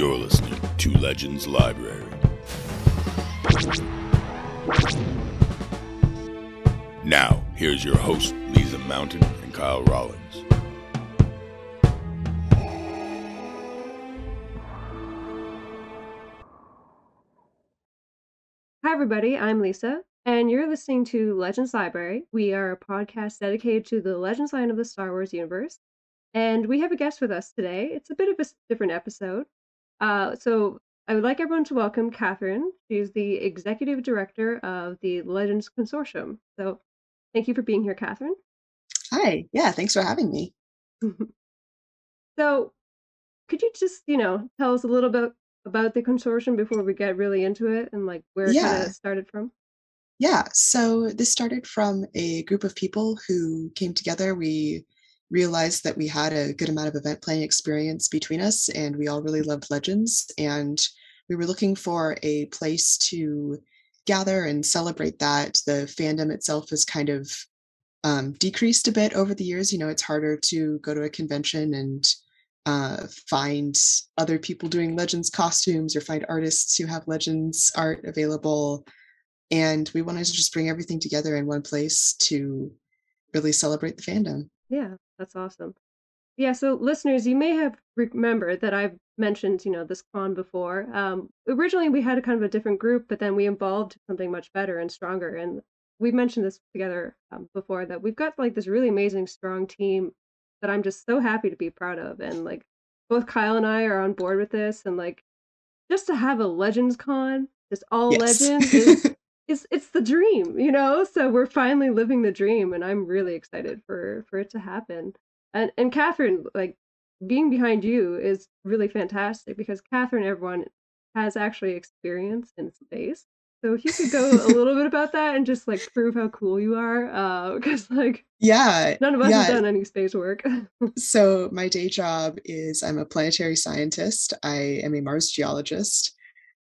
You're listening to Legends Library. Now, here's your host, Lisa Mountain and Kyle Rollins. Hi, everybody. I'm Lisa, and you're listening to Legends Library. We are a podcast dedicated to the Legends line of the Star Wars universe, and we have a guest with us today. It's a bit of a different episode. So I would like everyone to welcome Catherine. She's the Executive Director of the Legends Consortium. So thank you for being here, Catherine. Hi. Yeah, thanks for having me. So could you just, tell us a little bit about the consortium before we get really into it and where it kind of started from? Yeah. So this started from a group of people who came together. We realized that we had a good amount of event planning experience between us, and we all really loved Legends, and we were looking for a place to gather and celebrate that. The fandom itself has kind of decreased a bit over the years. It's harder to go to a convention and find other people doing Legends costumes or find artists who have Legends art available, and we wanted to just bring everything together in one place to really celebrate the fandom. Yeah, that's awesome. Yeah, so listeners, you may have remembered that I've mentioned, this con before. Originally, we had a kind of a different group, but then we evolved to something much better and stronger. And we've mentioned this together before, that we've got this really amazing, strong team that I'm just so happy to be proud of. And both Kyle and I are on board with this. And just to have a Legends con, just all Legends, it's the dream, so we're finally living the dream, and I'm really excited for it to happen. And Catherine, being behind you is really fantastic, because Catherine, everyone, has actually experience in space. So if you could go a little bit about that and just prove how cool you are, because none of us have done any space work. So my day job is I'm a planetary scientist. I am a Mars geologist.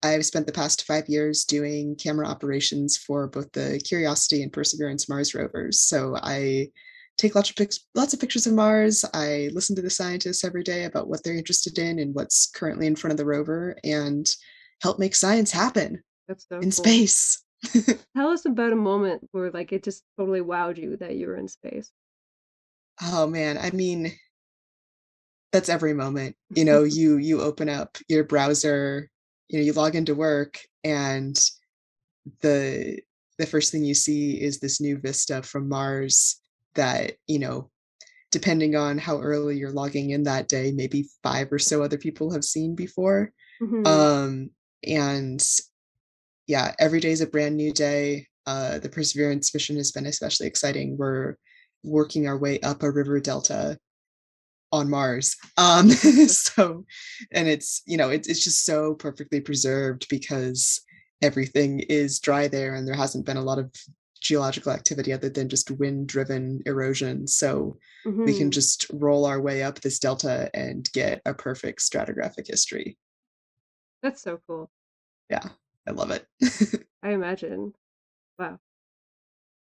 I've spent the past 5 years doing camera operations for both the Curiosity and Perseverance Mars rovers. So I take lots of pictures of Mars. I listen to the scientists every day about what they're interested in and what's currently in front of the rover, and help make science happen. That's so in cool. Space. Tell us about a moment where it just totally wowed you that you were in space. Oh, man. I mean, that's every moment. You open up your browser. You log into work, and the first thing you see is this new vista from Mars that, depending on how early you're logging in that day, maybe 5 or so other people have seen before. Mm-hmm. Every day is a brand new day. The Perseverance mission has been especially exciting. We're working our way up a river delta on Mars. And it's just so perfectly preserved, because everything is dry there, and there hasn't been a lot of geological activity other than just wind-driven erosion. So mm-hmm. we can just roll our way up this delta and get a perfect stratigraphic history. That's so cool. Yeah, I love it. I imagine. Wow.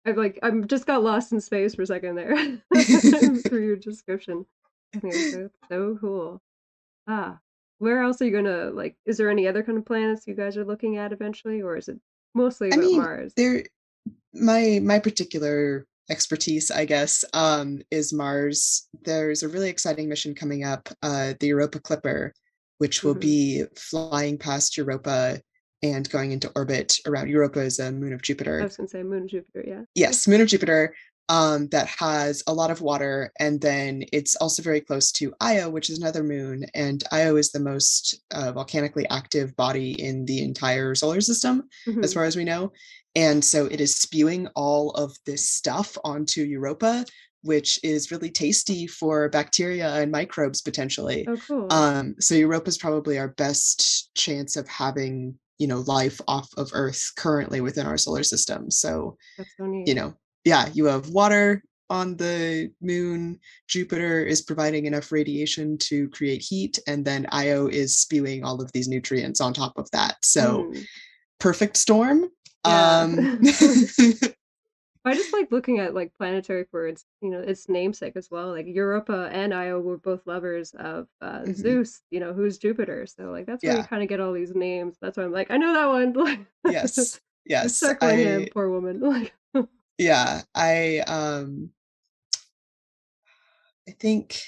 I've just got lost in space for a second there through your description. I think it's so cool. Where else are you gonna is there any other kind of planets you guys are looking at eventually, or is it mostly about Mars? My particular expertise, I guess, is Mars. There's a really exciting mission coming up, the Europa Clipper, which will mm-hmm. be flying past Europa and going into orbit around Europa. Is a moon of Jupiter. I was gonna say moon of Jupiter, yeah. Yes, moon of Jupiter. That has a lot of water, and then it's also very close to Io, which is another moon, and Io is the most volcanically active body in the entire solar system, mm-hmm. as far as we know, and so it is spewing all of this stuff onto Europa, which is really tasty for bacteria and microbes, potentially. Oh, cool. So Europa is probably our best chance of having, life off of Earth currently within our solar system, so, that's so neat. Yeah, you have water on the moon. Jupiter is providing enough radiation to create heat. And then Io is spewing all of these nutrients on top of that. So perfect storm. Yeah. I just like looking at like planetary for its, you know, its namesake as well. Like Europa and Io were both lovers of Zeus, you know, who's Jupiter. So like that's where you kind of get all these names. That's why I'm like, I know that one. Yes, yes. Circling him, poor woman. Yeah, I think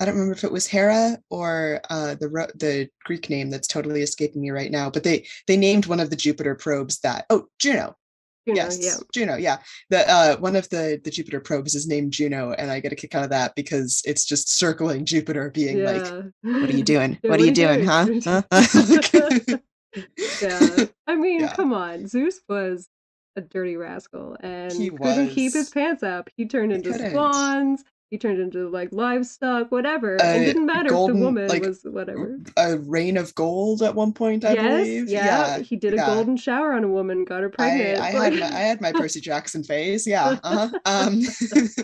I don't remember if it was Hera or the Greek name that's totally escaping me right now. But they named one of the Jupiter probes that. Oh, Juno. Juno. Yeah, the one of the Jupiter probes is named Juno, and I get a kick out of that because it's just circling Jupiter, being like, "What are you doing? What are you doing? Huh?" Yeah, I mean, come on, Zeus was a dirty rascal, and he couldn't keep his pants up. He turned into swans. He turned into like livestock, whatever. It didn't matter if the woman was whatever. A rain of gold at one point, I believe. Yeah. He did a golden shower on a woman, got her pregnant. I had my Percy Jackson phase. Yeah. Uh-huh.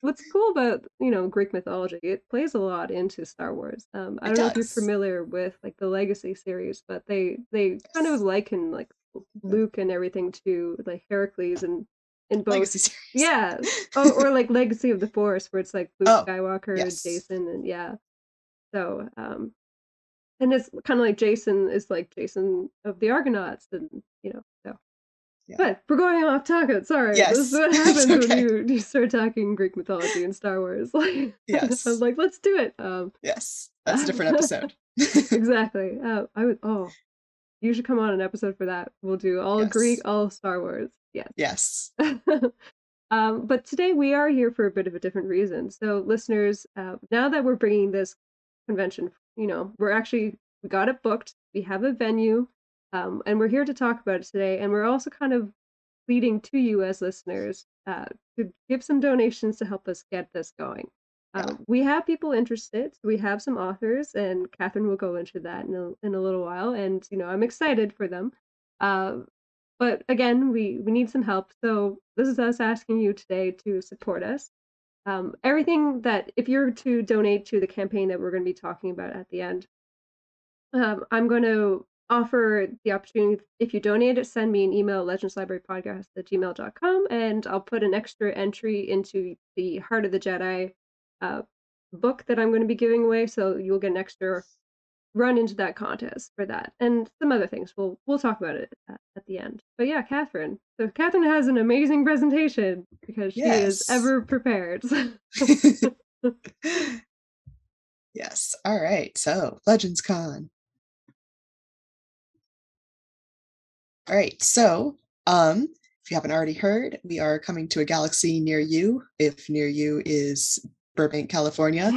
What's cool about, you know, Greek mythology? It plays a lot into Star Wars. I don't know if you're familiar with like the Legacy series, but they kind of liken like Luke and everything to like Heracles and. In both Legacy series. Yeah. Oh, or like Legacy of the Force, where it's like Luke Skywalker and Jason and So and it's kind of like Jason is like Jason of the Argonauts and you know, so but we're going off topic. Sorry. Yes. This is what happens when you start talking Greek mythology and Star Wars. Like I was like, let's do it. That's a different episode. Exactly. You should come on an episode for that. We'll do all Greek, all Star Wars. Yes. But today we are here for a bit of a different reason. So listeners, now that we're bringing this convention, you know, we got it booked. We have a venue, and we're here to talk about it today. And we're also kind of pleading to you as listeners to give some donations to help us get this going. We have people interested. We have some authors, and Catherine will go into that in a little while. And you know, I'm excited for them. But again, we need some help. So this is us asking you today to support us. Everything that if you're to donate to the campaign that we're going to be talking about at the end, I'm going to offer the opportunity. If you donate, send me an email, legendslibrarypodcast@gmail.com, and I'll put an extra entry into the Heart of the Jedi book that I'm going to be giving away, so you'll get an extra run into that contest for that and some other things. We'll talk about it at the end. But yeah, Catherine. So Catherine has an amazing presentation because she is ever prepared. Yes. All right. So Legends Con. All right. So if you haven't already heard, we are coming to a galaxy near you. If near you is Burbank, California,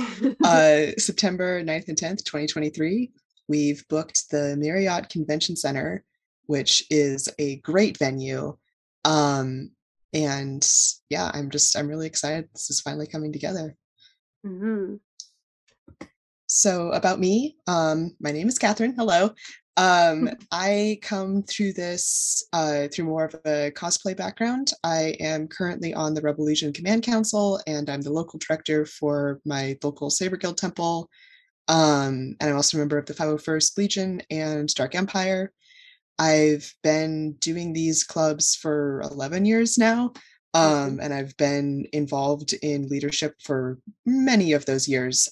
September 9th and 10th, 2023. We've booked the Marriott Convention Center, which is a great venue. And yeah, I'm really excited. This is finally coming together. Mm-hmm. So about me, my name is Catherine. Hello. I come through this through more of a cosplay background. I am currently on the Rebel Legion Command Council, and I'm the local director for my local Saber Guild temple. And I'm also a member of the 501st Legion and Dark Empire. I've been doing these clubs for 11 years now, and I've been involved in leadership for many of those years.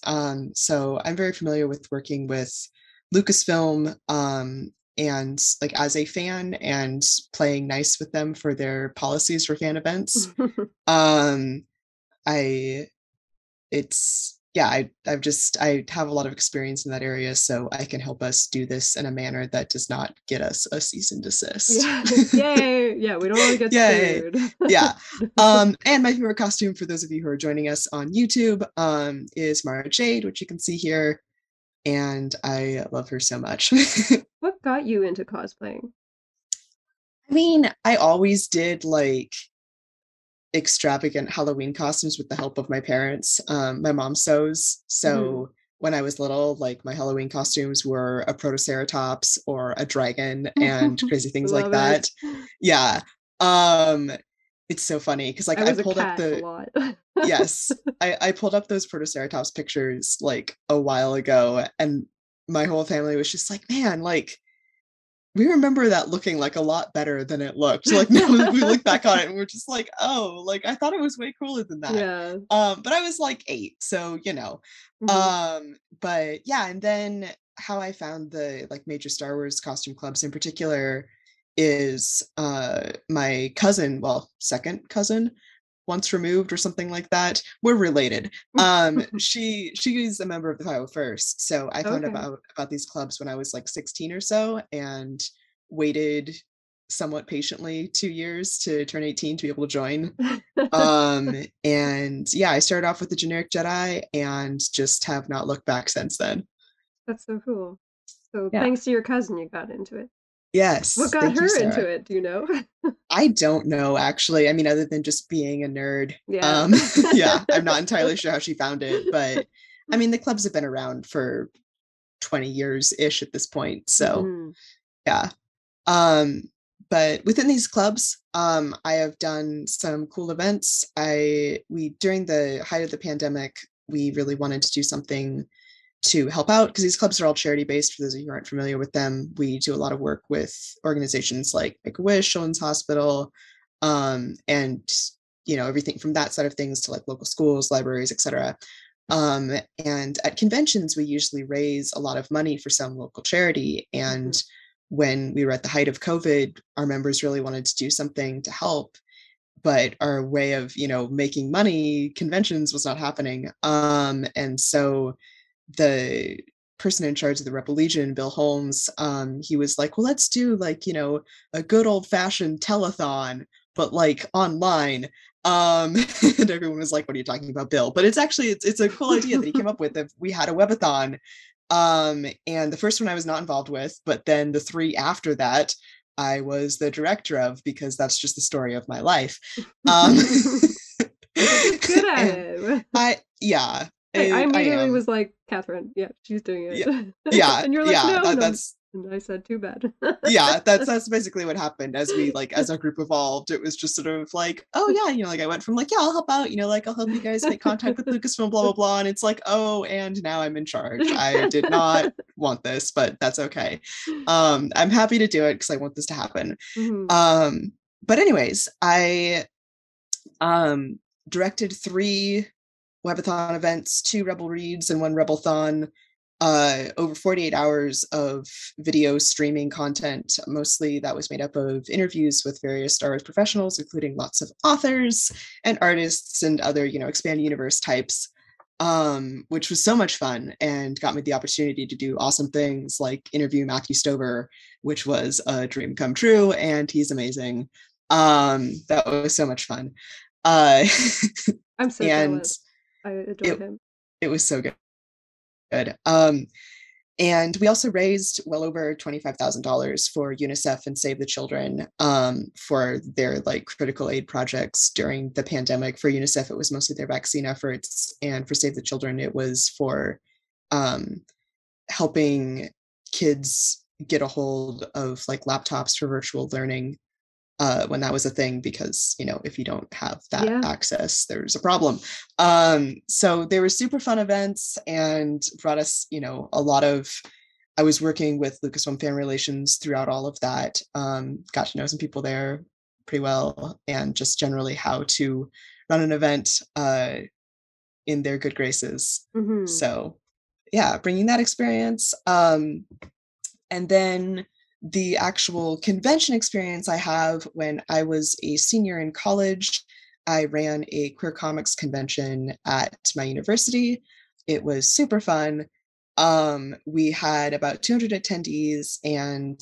So I'm very familiar with working with Lucasfilm, and like as a fan and playing nice with them for their policies for fan events. I have a lot of experience in that area, so I can help us do this in a manner that does not get us a cease and desist. Yeah. Yay! Yeah, we don't want to get scared. Yeah. And my favorite costume, for those of you who are joining us on YouTube, is Mara Jade, which you can see here. And I love her so much. What got you into cosplaying? I mean, I always did like extravagant Halloween costumes with the help of my parents. My mom sews. So when I was little, like my Halloween costumes were a protoceratops or a dragon and crazy things like that. Yeah. It's so funny because like I pulled up the a lot. Yes, I pulled up those protoceratops pictures like a while ago, and my whole family was just like, man, like we remember that looking like a lot better than it looked. Like now we look back on it and we're just like, oh, like I thought it was way cooler than that. Yeah. But I was like 8, so you know. Mm-hmm. But yeah, and then how I found the like major Star Wars costume clubs in particular is my cousin, well, second cousin, once removed or something like that. We're related. She is a member of the 501st. So I found about these clubs when I was like 16 or so, and waited somewhat patiently 2 years to turn 18 to be able to join. And yeah, I started off with the generic Jedi and just have not looked back since then. That's so cool. So yeah. Thanks to your cousin, you got into it. Yes. What got her into it? Do you know? I don't know, actually. I mean, other than just being a nerd. Yeah. Yeah, I'm not entirely sure how she found it, but I mean, the clubs have been around for 20 years-ish at this point. So yeah. But within these clubs, I have done some cool events. We during the height of the pandemic, we really wanted to do something to help out, because these clubs are all charity based. For those of you who aren't familiar with them, we do a lot of work with organizations like Make-A-Wish, Children's Hospital, and you know, everything from that side of things to like local schools, libraries, etc. And at conventions, we usually raise a lot of money for some local charity. And when we were at the height of COVID, our members really wanted to do something to help, but our way of, you know, making money conventions was not happening. And so the person in charge of the Rebel Legion, Bill Holmes, he was like, well, let's do like, you know, a good old fashioned telethon, but like online. And everyone was like, what are you talking about, Bill? But it's actually, it's a cool idea that he came up with. If we had a webathon, and the first one I was not involved with, but then the 3 after that, I was the director of, because that's just the story of my life. Good at it. Yeah. Hey, I immediately was like, Catherine, yeah, she's doing it. Yeah. And you're like, yeah, no, that's... And I said, too bad. Yeah, that's basically what happened as we, like, as our group evolved. It was just sort of like, oh, yeah, you know, like I went from like, yeah, I'll help out, you know, like I'll help you guys make contact with Lucasfilm, blah, blah, blah. And it's like, oh, and now I'm in charge. I did not want this, but that's okay. I'm happy to do it because I want this to happen. Mm-hmm. But anyways, I directed 3 webathon events, 2 Rebel Reads and 1 Rebelthon, over 48 hours of video streaming content. Mostly that was made up of interviews with various Star Wars professionals, including lots of authors and artists and other, you know, expanded universe types, which was so much fun and got me the opportunity to do awesome things like interview Matthew Stover, which was a dream come true, and he's amazing. That was so much fun. I'm so jealous. I adore him. It was so good. And we also raised well over $25,000 for UNICEF and Save the Children for their like critical aid projects during the pandemic. For UNICEF, it was mostly their vaccine efforts, and for Save the Children, it was for helping kids get a hold of like laptops for virtual learning when that was a thing, because, you know, if you don't have that access, there's a problem. So they were super fun events and brought us, you know, a lot of, I was working with Lucasfilm Fan Relations throughout all of that, got to know some people there pretty well, and just generally how to run an event in their good graces. Mm-hmm. So yeah, bringing that experience. And then the actual convention experience I have, when I was a senior in college, I ran a queer comics convention at my university. It was super fun. We had about 200 attendees and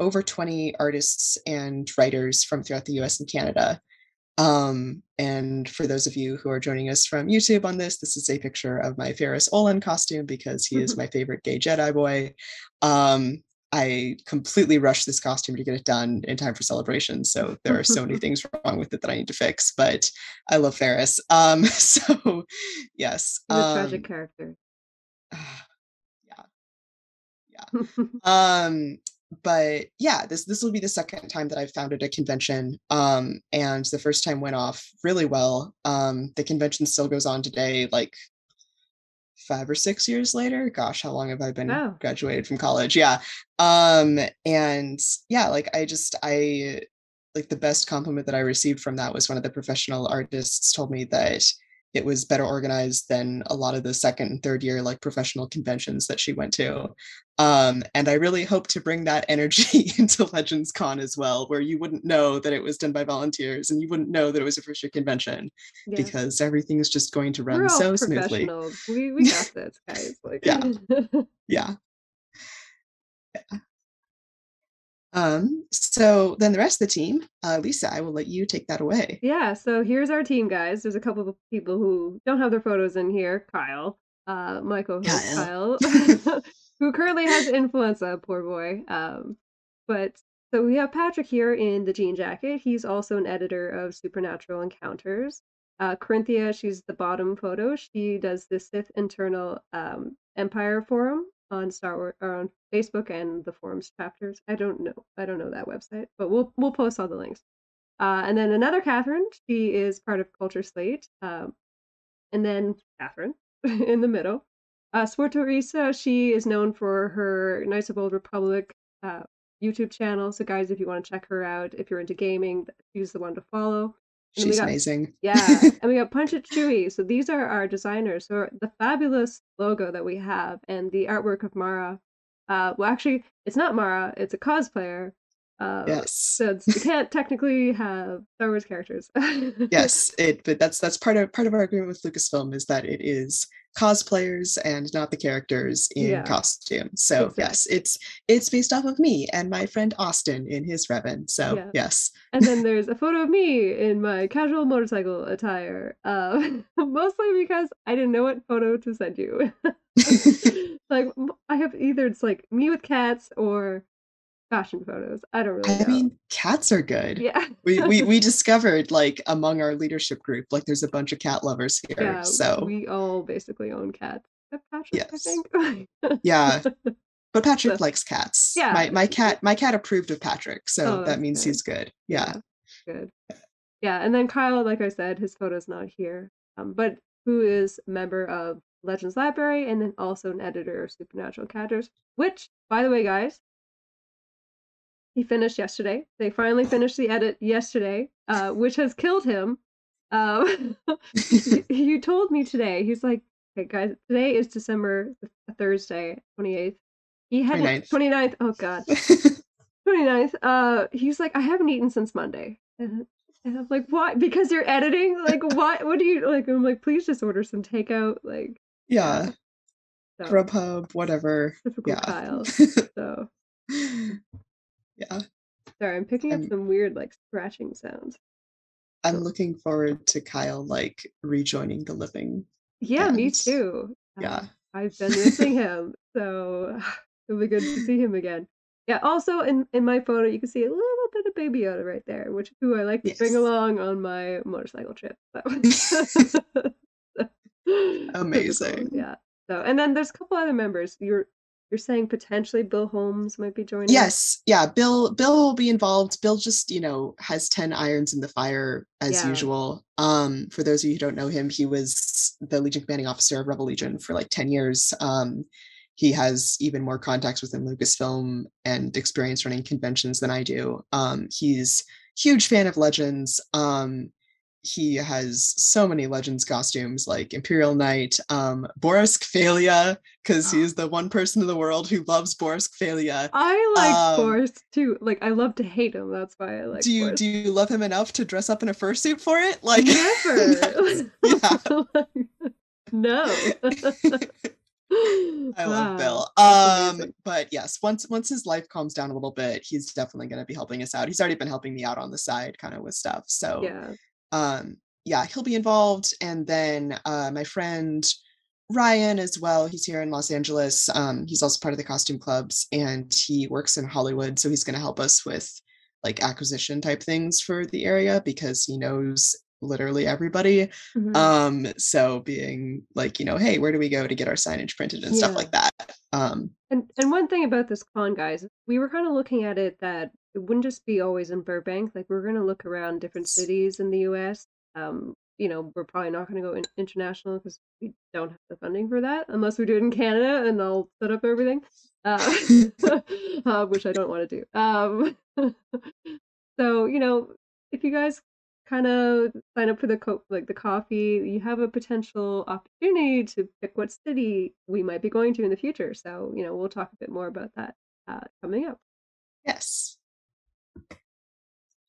over 20 artists and writers from throughout the US and Canada. And for those of you who are joining us from YouTube on this, this is a picture of my Ferus Olin costume, because he is my favorite gay Jedi boy. I completely rushed this costume to get it done in time for celebration. So there are so many things wrong with it that I need to fix, but I love Ferus. So yes. He's a tragic character. Yeah. But yeah, this will be the second time that I've founded a convention. And the first time went off really well. The convention still goes on today. Like 5 or 6 years later. Gosh, how long have I been graduated from college? Yeah. And yeah, like I like the best compliment that I received from that was one of the professional artists told me that it was better organized than a lot of the second and third year, like professional conventions that she went to. And I really hope to bring that energy into Legends Con as well, where you wouldn't know that it was done by volunteers and you wouldn't know that it was a first year convention because everything is just going to run so smoothly. We got this, guys. Like, yeah. So then the rest of the team, Lisa, I will let you take that away. Yeah. So here's our team, guys. There's a couple of people who don't have their photos in here. Kyle, Michael, Kyle who currently has influenza, poor boy. But so we have Patrick here in the jean jacket. He's also an editor of Supernatural Encounters. Corinthia, she's the bottom photo. She does the Sith Internal, Empire Forum on Star Wars, or on Facebook and the forums chapters. I don't know that website, but we'll post all the links. And then another Catherine, she is part of Culture Slate. And then Catherine in the middle. Swartorisa, she is known for her Knights of Old Republic YouTube channel. So guys, if you want to check her out, if you're into gaming, she's the one to follow. And she's amazing. Yeah. And we got Punch It Chewy. So these are our designers. So the fabulous logo that we have and the artwork of Mara. Well, actually, it's not Mara. It's a cosplayer. Yes. So you can't technically have Star Wars characters. Yes. But that's part of our agreement with Lucasfilm is that it is cosplayers and not the characters in costume. So exactly. Yes, it's based off of me and my friend Austin in his Revan. So yes. And then there's a photo of me in my casual motorcycle attire, mostly because I didn't know what photo to send you. Like I have either it's like me with cats or fashion photos. I don't really know. I mean, cats are good. Yeah. we discovered like among our leadership group, like there's a bunch of cat lovers here. Yeah, so we all basically own cats. Except Patrick, I think. Yeah. But Patrick likes cats. Yeah. My cat approved of Patrick. So that means he's good. Yeah. Good. Yeah. And then Kyle, like I said, his photo's not here. But who is a member of Legends Library and then also an editor of Supernatural Encounters, which, by the way, guys, he finished yesterday. They finally finished the edit yesterday, which has killed him. He told me today, he's like, okay, guys, today is December, Thursday, 28th. He had 29th. Oh, God. 29th. He's like, I haven't eaten since Monday. And I'm like, why? Because you're editing? Like, what do you, like, I'm like, please just order some takeout. Like, yeah. So, Grubhub, whatever. Typical Kyle. So. Yeah. Sorry, I'm picking up some weird like scratching sounds. I'm looking forward to Kyle like rejoining the living. Yeah, me too. Yeah. I've been missing him. So it'll be good to see him again. Yeah, also in my photo you can see a little bit of Baby Yoda right there, who I like to bring along on my motorcycle trip. So. Amazing. Yeah. So and then there's a couple other members. You're saying potentially Bill Holmes might be joining? Yes. Yeah. Bill will be involved. Bill just, has 10 irons in the fire as usual. For those of you who don't know him, he was the Legion commanding officer of Rebel Legion for like 10 years. He has even more contacts within Lucasfilm and experience running conventions than I do. He's a huge fan of Legends. He has so many Legends costumes like Imperial Knight, Borsk Fey'lya, because he's the one person in the world who loves Borsk Fey'lya. I like Borsk too. Like I love to hate him. That's why I like. Do you love him enough to dress up in a fursuit for it? Like never. No. I love Bill. But yes, once his life calms down a little bit, he's definitely going to be helping us out. He's already been helping me out on the side, kind of with stuff. So. Yeah. He'll be involved. And then my friend Ryan as well, he's here in Los Angeles. He's also part of the costume clubs and he works in Hollywood. So he's going to help us with like acquisition type things for the area because he knows literally everybody. Mm-hmm. So being like, hey, where do we go to get our signage printed and stuff like that? And one thing about this con, guys, we were kind of looking at it that it wouldn't just be always in Burbank. Like we're going to look around different cities in the U.S. you know, we're probably not going to go international because we don't have the funding for that, unless we do it in Canada and I'll set up everything, which I don't want to do. So, you know, if you guys kind of sign up for the coffee, you have a potential opportunity to pick what city we might be going to in the future. So, you know, we'll talk a bit more about that coming up. Yes.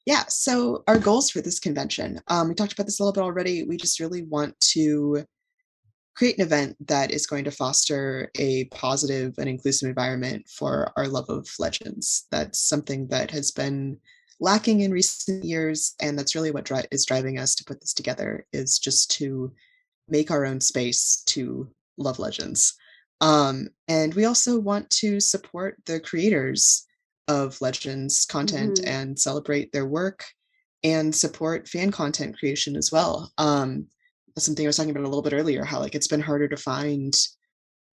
Yeah, so our goals for this convention, we talked about this a little bit already. We just really want to create an event that is going to foster a positive and inclusive environment for our love of Legends. That's something that has been lacking in recent years, and that's really what is driving us to put this together, is just to make our own space to love Legends. And we also want to support the creators of Legends content and celebrate their work and support fan content creation as well. That's something I was talking about a little bit earlier, how like it's been harder to find,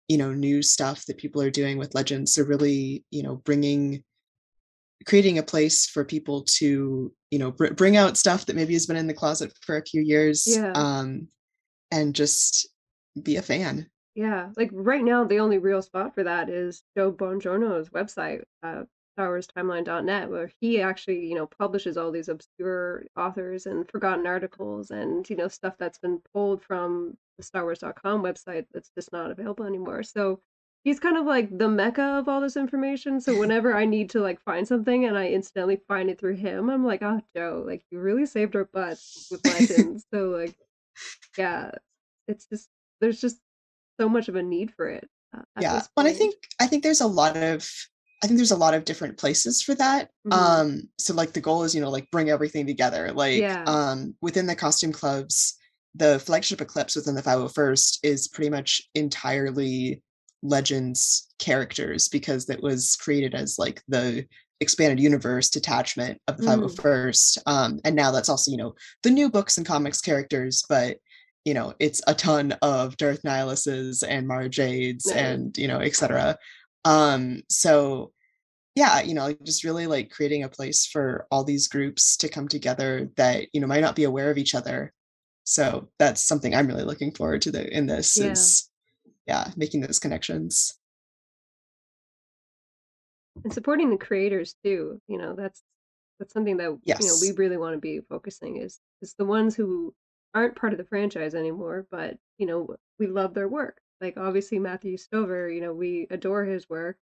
you know, new stuff that people are doing with Legends. So really, you know, creating a place for people to, you know, bring out stuff that maybe has been in the closet for a few years, and just be a fan. Yeah, like right now, the only real spot for that is Joe Bongiorno's website, StarWarsTimeline.net, where he actually, you know, publishes all these obscure authors and forgotten articles and, you know, stuff that's been pulled from the StarWars.com website that's just not available anymore. So he's kind of like the mecca of all this information. So whenever I need to like find something and I incidentally find it through him, I'm like, oh, Joe, like you really saved our butts with Legends. So like, yeah, it's just, there's just so much of a need for it. Yeah, but I think there's a lot of different places for that. So like the goal is, you know, like bring everything together. Like within the costume clubs, the flagship Eclipse within the 501st is pretty much entirely Legends characters, because that was created as like the expanded universe detachment of the 501st. And now that's also, you know, the new books and comics characters, but you know, it's a ton of Darth Nihilus' and Mara Jade's and, you know, et cetera. So yeah, you know, just really like creating a place for all these groups to come together that, you know, might not be aware of each other. So that's something I'm really looking forward to in this is, making those connections. And supporting the creators too, you know, that's something that, you know, we really want to be focusing is the ones who aren't part of the franchise anymore, but you know, we love their work. Like obviously Matthew Stover, you know, we adore his work.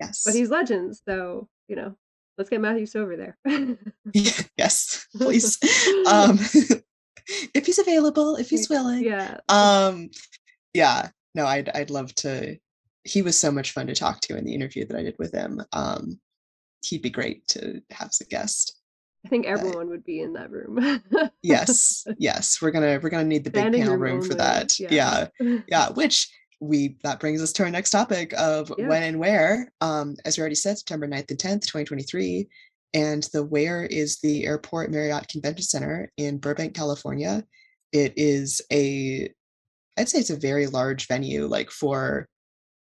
Yes. But he's Legends, so you know, let's get Matthew Stover there. Yes, please. If he's available, if he's willing. Yeah. No, I'd love to. He was so much fun to talk to in the interview that I did with him. He'd be great to have as a guest. I think everyone would be in that room. yes, we're gonna need the big panel room for that. Yeah. Which that brings us to our next topic of when and where. As we already said, September 9th and 10th, 2023, and the where is the Airport Marriott Convention Center in Burbank, California. It is I'd say it's a very large venue, like for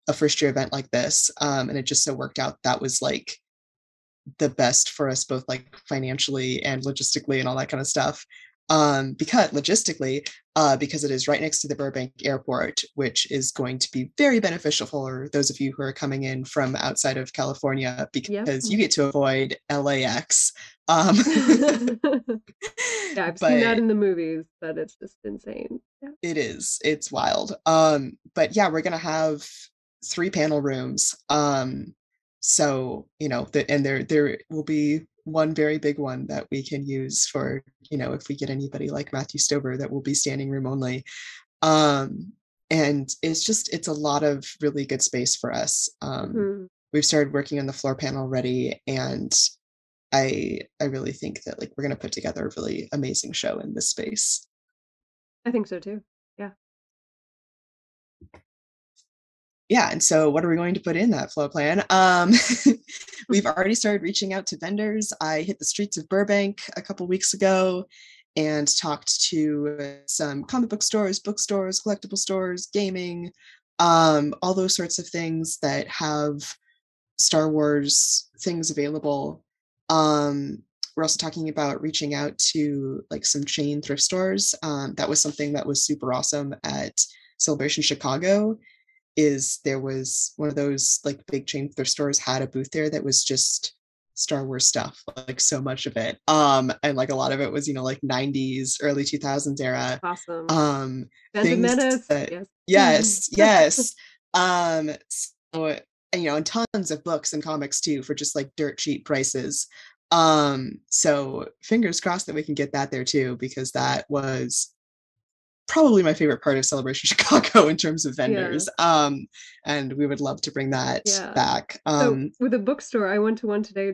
a first year event like this, and it just so worked out that was like the best for us, both like financially and logistically and all that kind of stuff, because it is right next to the Burbank airport, which is going to be very beneficial for those of you who are coming in from outside of California, because you get to avoid LAX. I've seen that in the movies, but it's just insane. It's wild. But yeah, we're gonna have 3 panel rooms. So, you know, and there will be one very big one that we can use for, you know, if we get anybody like Matthew Stover, that will be standing room only. And it's a lot of really good space for us. We've started working on the floor panel already, and I really think that like we're going to put together a really amazing show in this space. I think so too. Yeah, and so what are we going to put in that flow plan? We've already started reaching out to vendors. I hit the streets of Burbank a couple weeks ago and talked to some comic book stores, bookstores, collectible stores, gaming, all those sorts of things that have Star Wars things available. We're also talking about reaching out to like some chain thrift stores. That was something that was super awesome at Celebration Chicago. Is there was one of those like big chain thrift stores had a booth there that was just Star Wars stuff, like so much of it. And like a lot of it was, you know, like 90s, early 2000s era. Awesome. Yes. So, and, you know, and tons of books and comics too for just like dirt cheap prices. So fingers crossed that we can get that there too, because that was probably my favorite part of Celebration Chicago in terms of vendors. And we would love to bring that back. So with a bookstore, I went to one today,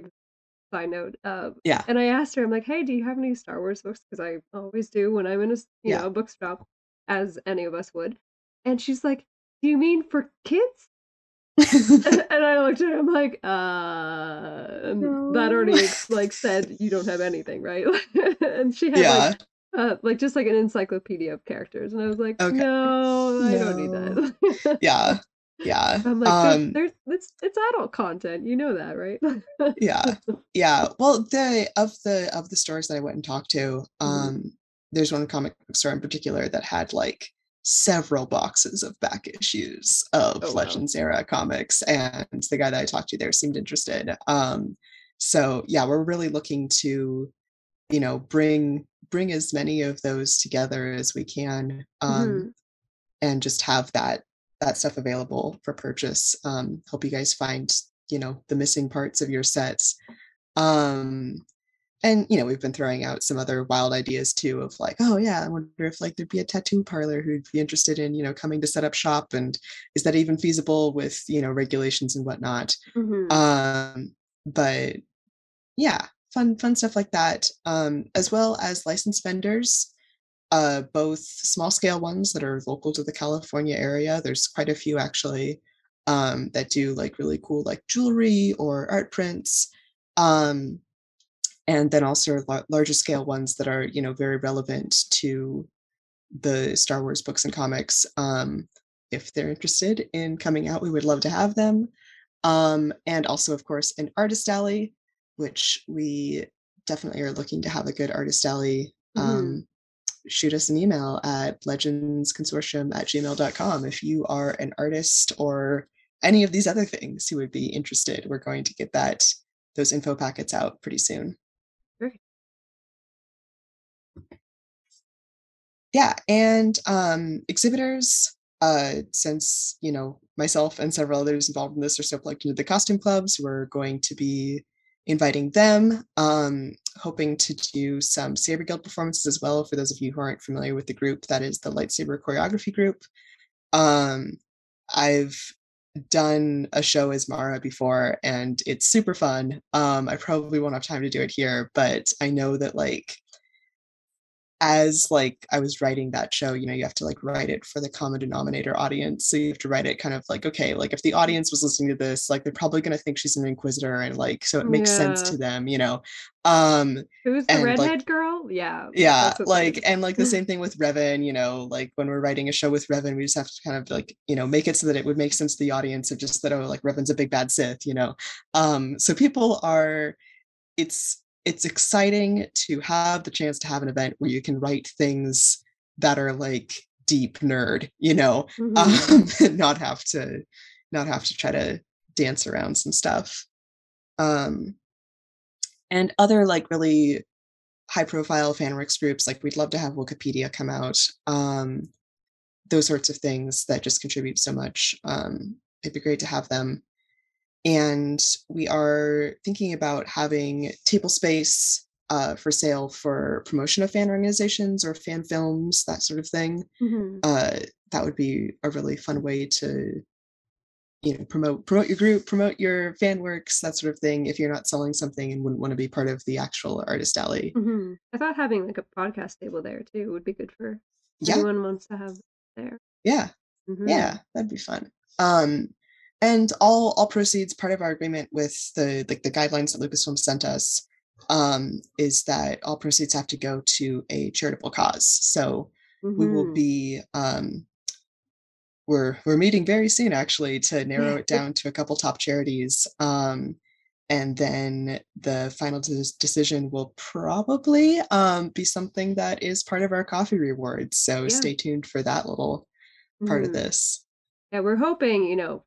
side note. And I asked her, I'm like, hey, do you have any Star Wars books? Because I always do when I'm in a know, bookstop, as any of us would. And she's like, do you mean for kids? And I looked at her, I'm like, no. That already like said you don't have anything, right? And she had like just like an encyclopedia of characters, and I was like, okay. No, I don't need that. yeah. I'm like, it's adult content, you know that, right? yeah. Well, of the stores that I went and talked to, there's one comic book store in particular that had like several boxes of back issues of Legends era comics, and the guy that I talked to there seemed interested. So yeah, we're really looking to, you know, bring as many of those together as we can, and just have that stuff available for purchase. Hope you guys find, you know, the missing parts of your sets. And, you know, we've been throwing out some other wild ideas too of like, oh yeah, I wonder if like there'd be a tattoo parlor who'd be interested in, you know, coming to set up shop, and is that even feasible with, you know, regulations and whatnot. But yeah. Fun stuff like that, as well as licensed vendors, both small-scale ones that are local to the California area. There's quite a few, actually, that do, like, really cool, like, jewelry or art prints, and then also larger-scale ones that are, you know, very relevant to the Star Wars books and comics. If they're interested in coming out, we would love to have them. And also, of course, an artist alley, which we definitely are looking to have a good artist alley. Shoot us an email at legendsconsortium@gmail.com if you are an artist or any of these other things who would be interested. We're going to get those info packets out pretty soon. Great. Yeah, and exhibitors, since, you know, myself and several others involved in this are so plugged into the costume clubs, we're going to be inviting them, hoping to do some Saber Guild performances as well. For those of you who aren't familiar with the group, that is the lightsaber choreography group. I've done a show as Mara before, and it's super fun. I probably won't have time to do it here, but I know that like, as like I was writing that show, you know, you have to like write it for the common denominator audience. So you have to write it kind of like, okay, like if the audience was listening to this, like they're probably going to think she's an inquisitor, and like, so it makes sense to them, you know. Who's the redhead girl? Yeah. Like, and like the same thing with Revan, you know, like when we're writing a show with Revan, we just have to kind of like, you know, make it so that it would make sense to the audience of just that, oh, like Revan's a big bad Sith, you know. So people are, it's exciting to have the chance to have an event where you can write things that are like deep nerd, you know, and not have to try to dance around some stuff. And other like really high profile fanworks groups, like we'd love to have Wikipedia come out. Those sorts of things that just contribute so much. It'd be great to have them. And we are thinking about having table space for sale for promotion of fan organizations or fan films, that sort of thing. That would be a really fun way to, you know, promote your group, promote your fan works, that sort of thing, if you're not selling something and wouldn't want to be part of the actual artist alley. I thought having like a podcast table there too would be good for anyone wants to have there. Yeah, that'd be fun. And all proceeds, part of our agreement with the guidelines that Lucasfilm sent us, is that all proceeds have to go to a charitable cause. So we will be, we're meeting very soon actually to narrow it down to a couple top charities. And then the final decision will probably be something that is part of our coffee rewards. So stay tuned for that little part of this. Yeah, we're hoping, you know,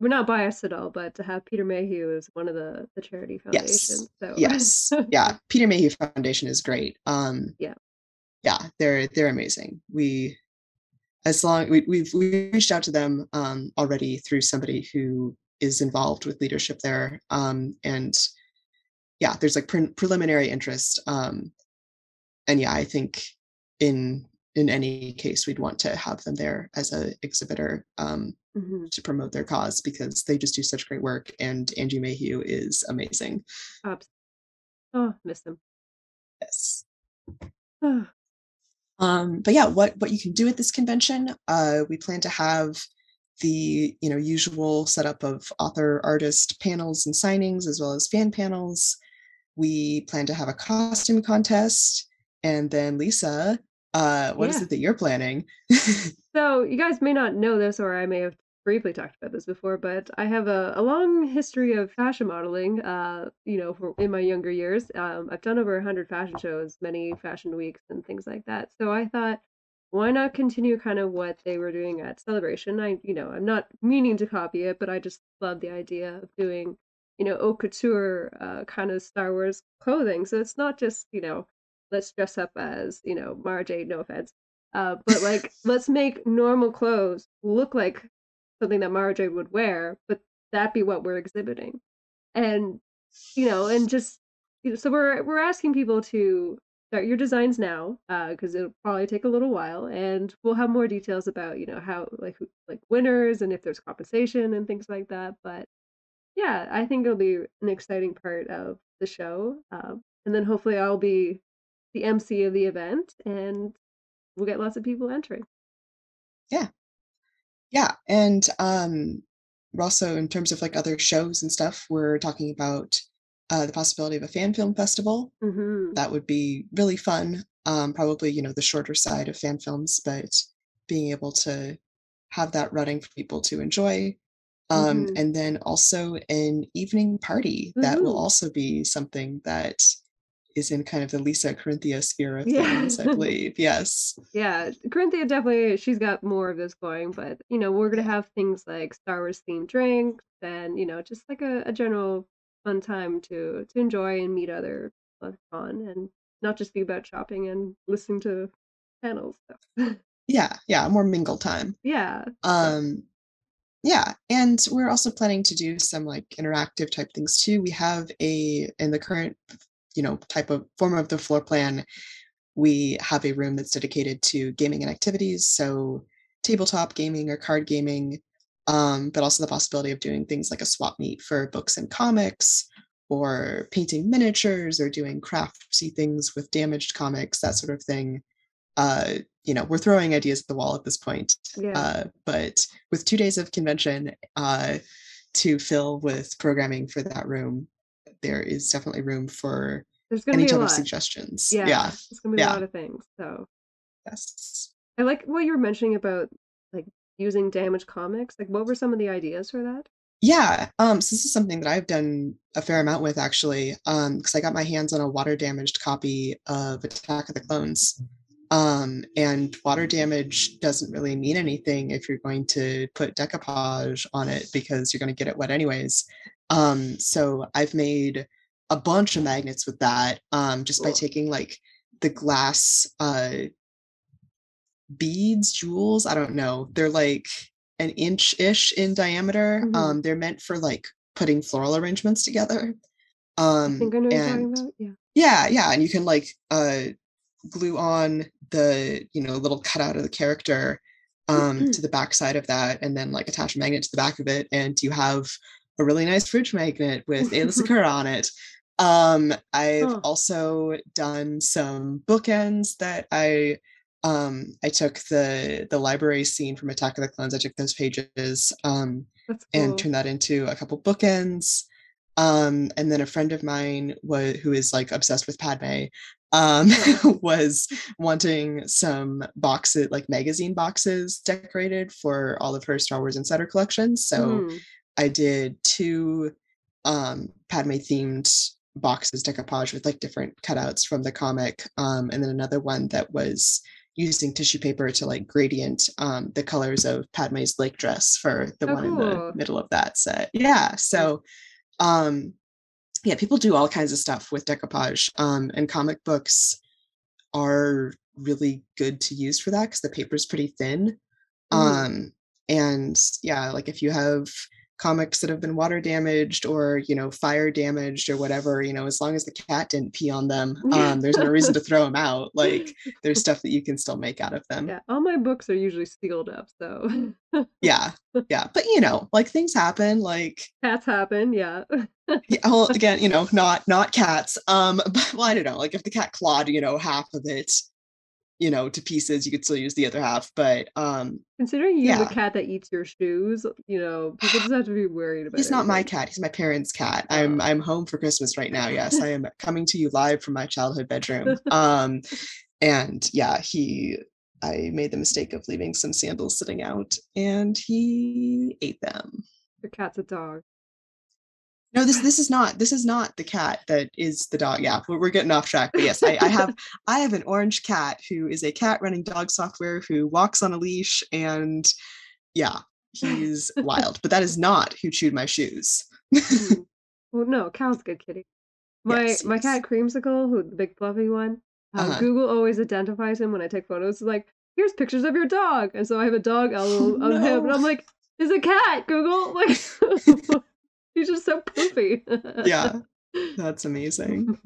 we're not biased at all, but to have Peter Mayhew as one of the charity foundations. Yes. So. Yes. Yeah. Peter Mayhew Foundation is great. Yeah, they're amazing. We've reached out to them already through somebody who is involved with leadership there. And yeah, there's like preliminary interest. And yeah, I think in any case, we'd want to have them there as an exhibitor to promote their cause, because they just do such great work. And Angie Mayhew is amazing. Absolutely. Oh, miss them. Yes. Oh. But yeah, what you can do at this convention, we plan to have the, you know, usual setup of author, artist panels and signings, as well as fan panels. We plan to have a costume contest. And then Lisa, what is it that you're planning? So you guys may not know this, or I may have briefly talked about this before, but I have a long history of fashion modeling, in my younger years. I've done over 100 fashion shows, many fashion weeks and things like that. So I thought, why not continue kind of what they were doing at Celebration? I'm not meaning to copy it, but I just love the idea of doing, haute couture kind of Star Wars clothing. So it's not just, let's dress up as, Mara Jade, no offense. But like, let's make normal clothes look like something that Mara Jade would wear, but that be what we're exhibiting. And, so we're asking people to start your designs now, because it'll probably take a little while, and we'll have more details about how like winners and if there's compensation and things like that. But yeah, I think it'll be an exciting part of the show, and then hopefully I'll be the MC of the event, and we'll get lots of people entering. Yeah, and we're also, in terms of like other shows and stuff, we're talking about the possibility of a fan film festival. That would be really fun. Probably, the shorter side of fan films, but being able to have that running for people to enjoy. And then also an evening party that will also be something that is in kind of the Lisa Corinthia sphere of things, I believe. Yes. Yeah, Corinthia definitely, she's got more of this going, but, we're going to have things like Star Wars themed drinks and, just like a general fun time to enjoy and meet other fun, and not just be about shopping and listening to panels. So. Yeah, more mingle time. Yeah. Yeah, and we're also planning to do some like interactive type things too. We have in the current, type of form of the floor plan, we have a room that's dedicated to gaming and activities. So tabletop gaming or card gaming. But also the possibility of doing things like a swap meet for books and comics, or painting miniatures, or doing craftsy things with damaged comics, that sort of thing. We're throwing ideas at the wall at this point. Yeah. But with 2 days of convention to fill with programming for that room, there is definitely room for any type of suggestions. Yeah. There's going to be a lot of things. So yes, I like what you were mentioning about like using damaged comics. Like, what were some of the ideas for that? Yeah, so this is something that I've done a fair amount with, actually, because I got my hands on a water damaged copy of Attack of the Clones, and water damage doesn't really mean anything if you're going to put decoupage on it, because you're going to get it wet anyways. So I've made a bunch of magnets with that, just by taking like the glass beads, jewels, I don't know, they're like an inch ish in diameter. They're meant for like putting floral arrangements together. I think I know what you're talking about. Yeah, and you can like glue on the little cutout of the character to the back side of that, and then like attach a magnet to the back of it, and you have a really nice fridge magnet with Ayla Sakura on it. I've also done some bookends that I took the library scene from Attack of the Clones. I took those pages and turned that into a couple bookends. And then a friend of mine who is like obsessed with Padme was wanting some boxes, like magazine boxes, decorated for all of her Star Wars Insider collections. So I did two Padme-themed boxes decoupage with like different cutouts from the comic. And then another one that was using tissue paper to like gradient the colors of Padme's lake dress for the one in the middle of that set. Yeah. So yeah, people do all kinds of stuff with decoupage, and comic books are really good to use for that because the paper is pretty thin. And yeah, like if you have comics that have been water damaged or, you know, fire damaged or whatever, you know, as long as the cat didn't pee on them, there's no reason to throw them out. Like there's stuff that you can still make out of them. Yeah, all my books are usually sealed up, so. Yeah. But you know, like things happen, like. Cats happen, yeah. Well, again, you know, not cats. But, well, I don't know, like if the cat clawed, you know, half of it, you know, to pieces, you could still use the other half, but considering you have a cat that eats your shoes, you know, people just have to be worried about it. He's not my cat, he's my parents' cat. Oh. I'm home for Christmas right now. Yes, I am coming to you live from my childhood bedroom. And yeah, I made the mistake of leaving some sandals sitting out and he ate them. Your cat's a dog. No, this is not the cat that is the dog. Yeah, we're getting off track. But yes, I have an orange cat who is a cat running dog software who walks on a leash, and yeah, he's wild. But that is not who chewed my shoes. Well, no, Cal's a good kitty. My cat Creamsicle, who the big fluffy one, Google always identifies him when I take photos. It's like, here's pictures of your dog, and so I have a dog album of him, and I'm like, there's a cat, Google, like. He's just so poofy. Yeah, that's amazing.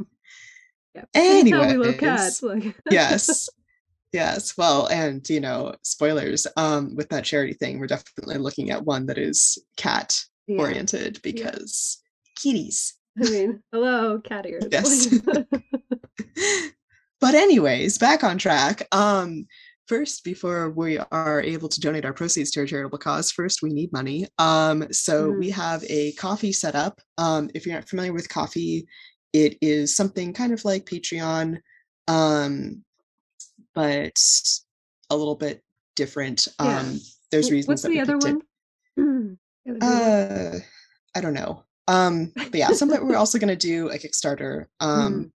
Yeah. Anyway, we love cats. Like. Yes. Well, and you know, spoilers. With that charity thing, we're definitely looking at one that is cat oriented because kitties. I mean, hello, cat ears. Yes. But anyways, back on track. First, before we are able to donate our proceeds to a charitable cause, we need money. So we have a Ko-Fi set up. If you're not familiar with Ko-Fi, it is something kind of like Patreon, but a little bit different. There's reasons. What's the other one? I don't know. But yeah, something we're also going to do a Kickstarter.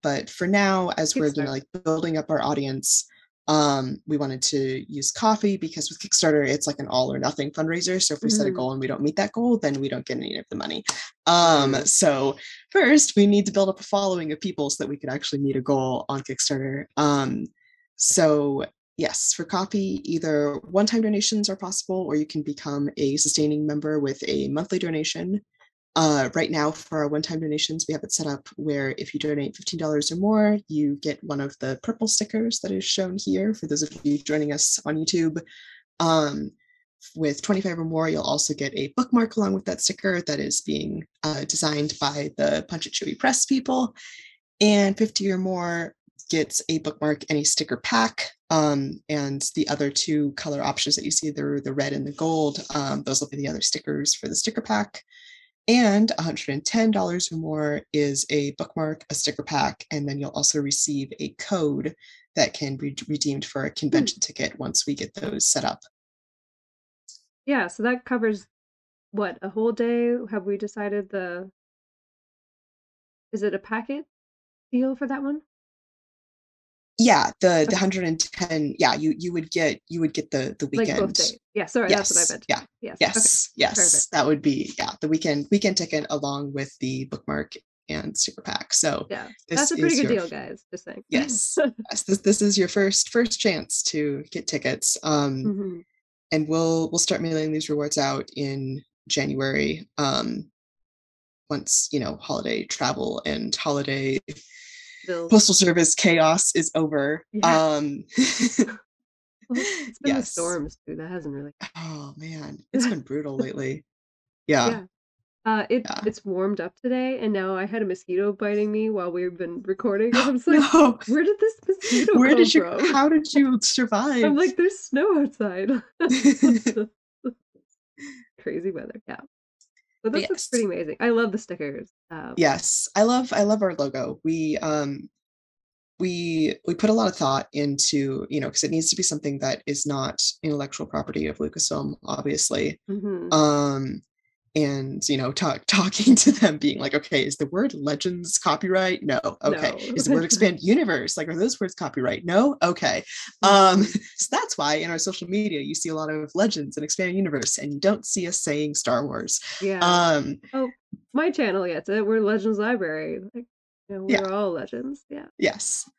But for now, as we're building up our audience, we wanted to use Ko-Fi because with Kickstarter it's like an all or nothing fundraiser, so if we set a goal and we don't meet that goal, then we don't get any of the money. So first we need to build up a following of people so that we could actually meet a goal on Kickstarter. So yes, for Ko-Fi, either one-time donations are possible, or you can become a sustaining member with a monthly donation. Right now, for our one-time donations, we have it set up where if you donate $15 or more, you get one of the purple stickers that is shown here for those of you joining us on YouTube. With 25 or more, you'll also get a bookmark along with that sticker that is being designed by the Punch It Chewy Press people. And 50 or more gets a bookmark and a sticker pack. And the other two color options that you see there, the red and the gold, those will be the other stickers for the sticker pack. And $110 or more is a bookmark, a sticker pack, and then you'll also receive a code that can be redeemed for a convention ticket once we get those set up. Yeah, so that covers, what, a whole day? Have we decided the... Is it a packet deal for that one? Yeah, the 110. Yeah, you would get the weekend. Like both days. Yeah, sorry, that's what I meant. Yeah. Yes. Perfect. That would be the weekend ticket along with the bookmark and sticker pack. So yeah, that's a pretty good deal, guys. Just saying. Yes. This is your first chance to get tickets. And we'll start mailing these rewards out in January. Once you know holiday travel and holiday postal service chaos is over. Yeah. Well, it's been the storms too. That hasn't really. Oh man, it's been brutal lately. Yeah. It's warmed up today, and now I had a mosquito biting me while we've been recording. I'm like, no. Where did this mosquito come from? How did you survive? I'm like, there's snow outside. Crazy weather. Yeah. So this looks pretty amazing. I love the stickers. Yes, I love our logo. We put a lot of thought into, you know, because it needs to be something that is not intellectual property of Lucasfilm, obviously. and, you know, talking to them, being like, okay, is the word Legends copyright? No. Okay. No. Is the word expand universe? Like, are those words copyright? No. Okay. So that's why in our social media, you see a lot of Legends and expand universe, and you don't see us saying Star Wars. Yeah. Oh, my channel gets it. We're Legends Library. Like, you know, we're all Legends. Yeah. Yes.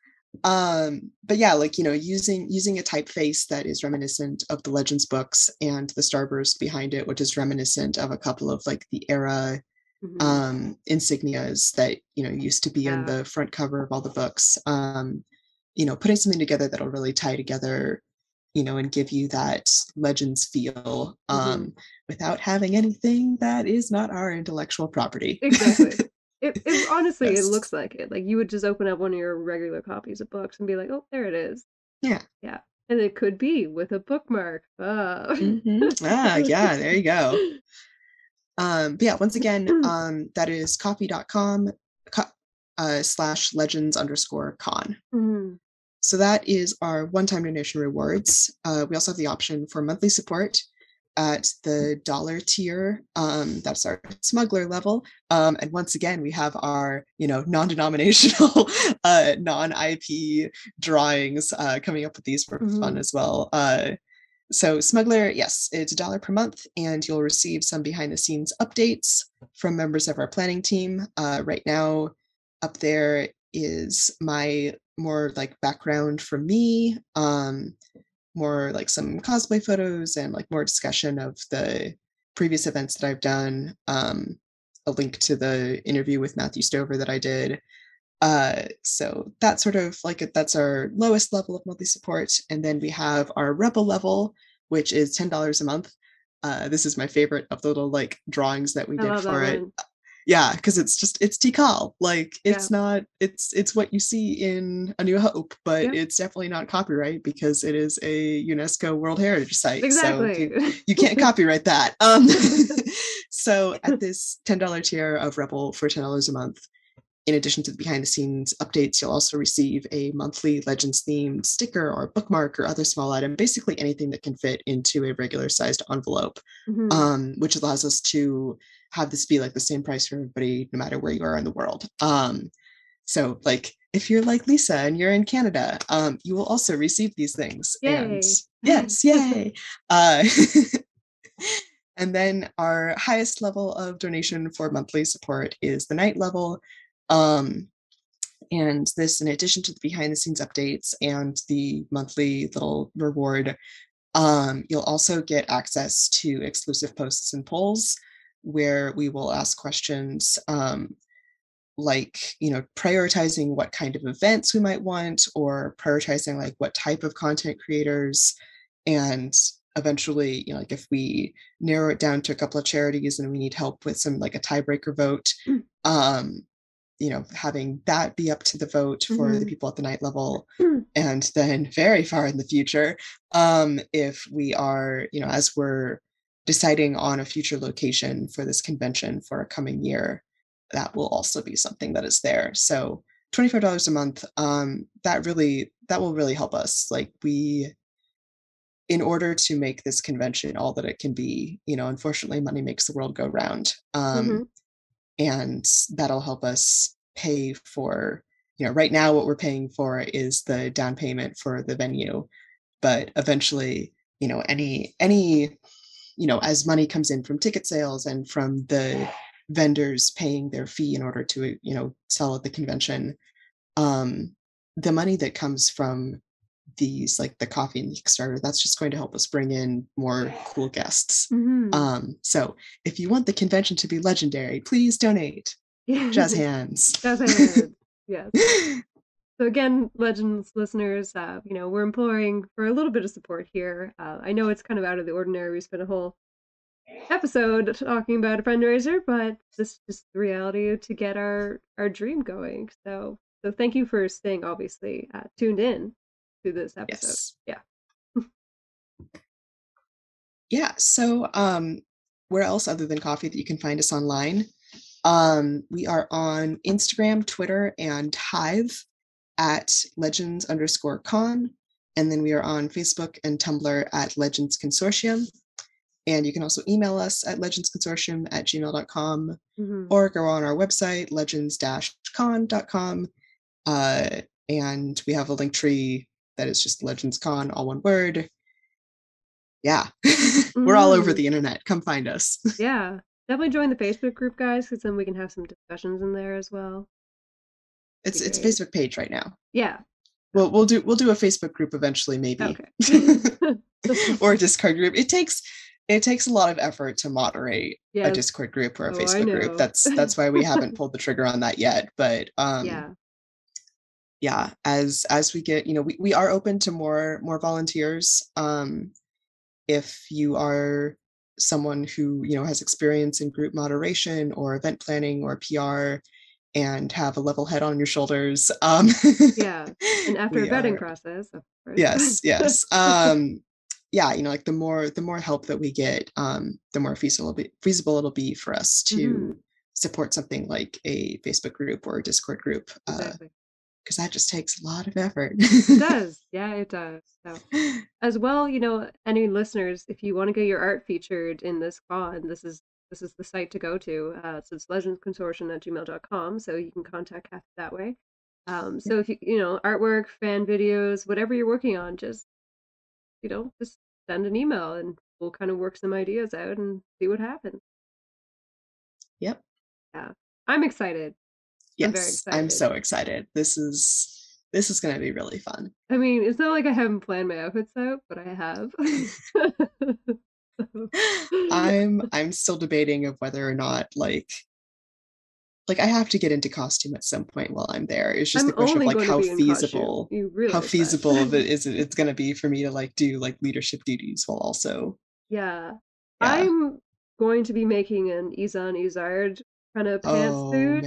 But yeah, like, you know, using a typeface that is reminiscent of the Legends books and the starburst behind it, which is reminiscent of a couple of like the era insignias that, you know, used to be in the front cover of all the books. You know, putting something together that'll really tie together, you know, and give you that Legends feel, without having anything that is not our intellectual property. Exactly. It honestly, it looks like it. Like, you would just open up one of your regular copies of books and be like, oh, there it is. Yeah. Yeah. And it could be with a bookmark. Yeah, there you go. But yeah, once again, that is ko-fi.com /legends_con. So that is our one-time donation rewards. We also have the option for monthly support at the dollar tier. That's our smuggler level. And once again, we have our, you know, non-denominational, non-IP drawings coming up with these for fun as well. So smuggler, yes, it's $1 per month, and you'll receive some behind the scenes updates from members of our planning team. Right now up there is my more like background from me, more like some cosplay photos and like more discussion of the previous events that I've done, a link to the interview with Matthew Stover that I did. So that's sort of like, that's our lowest level of monthly support. And then we have our Rebel level, which is $10 a month. This is my favorite of the little like drawings that we did for it. Yeah, because it's just, it's decal. Like, it's not, it's what you see in A New Hope, but it's definitely not copyright because it is a UNESCO World Heritage Site. Exactly. So you can't copyright that. So at this $10 tier of Rebel for $10 a month, in addition to the behind the scenes updates, you'll also receive a monthly Legends themed sticker or bookmark or other small item, basically anything that can fit into a regular sized envelope, which allows us to have this be like the same price for everybody, no matter where you are in the world. So like, if you're like Lisa and you're in Canada, you will also receive these things. Yay. And yes, yay. And then our highest level of donation for monthly support is the night level. And this, in addition to the behind the scenes updates and the monthly little reward, you'll also get access to exclusive posts and polls where we will ask questions, like, you know, prioritizing what kind of events we might want, or prioritizing like what type of content creators. And eventually, you know, like if we narrow it down to a couple of charities and we need help with some like a tiebreaker vote, you know, having that be up to the vote for the people at the night level. And then very far in the future, if we are, you know, as we're deciding on a future location for this convention for a coming year, that will also be something that is there. So $25 a month, that will really help us. Like, we, in order to make this convention all that it can be, you know, unfortunately money makes the world go round. And that'll help us pay for, you know, right now what we're paying for is the down payment for the venue, but eventually, you know, any, you know, as money comes in from ticket sales and from the vendors paying their fee in order to, you know, sell at the convention, the money that comes from these, like the coffee and the Kickstarter, that's just going to help us bring in more cool guests. So if you want the convention to be legendary, please donate. Jazz hands. Jazz hands. Yes. So again, Legends listeners, you know, we're imploring for a little bit of support here. I know it's kind of out of the ordinary. We spent a whole episode talking about a fundraiser, but this is just the reality to get our dream going. So thank you for staying, obviously, tuned in to this episode. Yes. Yeah. Yeah. So, where else other than Ko-fi that you can find us online? We are on Instagram, Twitter, and Hive at Legends_con. And then we are on Facebook and Tumblr at Legends Consortium. And you can also email us at legendsconsortium@gmail.com or go on our website, legends-con.com. And we have a link tree that is just Legends Con, all one word. Yeah. We're all over the internet. Come find us. Yeah. Definitely join the Facebook group, guys, because then we can have some discussions in there as well. It's Facebook page right now. Yeah. Well, we'll do a Facebook group eventually, maybe. Okay. Or a Discord group. It takes a lot of effort to moderate a Discord group or a Facebook group. That's why we haven't pulled the trigger on that yet. But as we get, we are open to more volunteers. If you are someone who has experience in group moderation or event planning or PR and have a level head on your shoulders, and after a vetting process, of course. yes the more help that we get, the more feasible it'll be for us to support something like a Facebook group or a Discord group, exactly. Because that just takes a lot of effort. It does. Yeah, it does. So, as well, any listeners, if you want to get your art featured in this con, this is the site to go to. So it's legendsconsortium@gmail.com. So you can contact Kathy that way. So if you artwork, fan videos, whatever you're working on, just send an email and we'll kind of work some ideas out and see what happens. Yep. Yeah. I'm excited. Yes, I'm so excited. This is going to be really fun. I mean, it's not like I haven't planned my outfits out, but I have. I'm still debating of whether or not like I have to get into costume at some point while I'm there. It's just the question of how feasible it's going to be for me to do leadership duties while also. Yeah. I'm going to be making an Izan Izard kind of pantsuit.